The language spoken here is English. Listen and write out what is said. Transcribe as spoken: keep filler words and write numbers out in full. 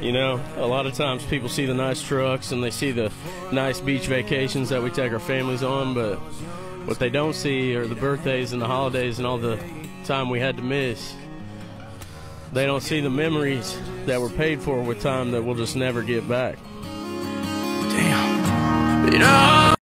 You know, a lot of times people see the nice trucks and they see the nice beach vacations that we take our families on, but what they don't see are the birthdays and the holidays and all the time we had to miss. They don't see the memories that were paid for with time that we'll just never get back. Damn. You know.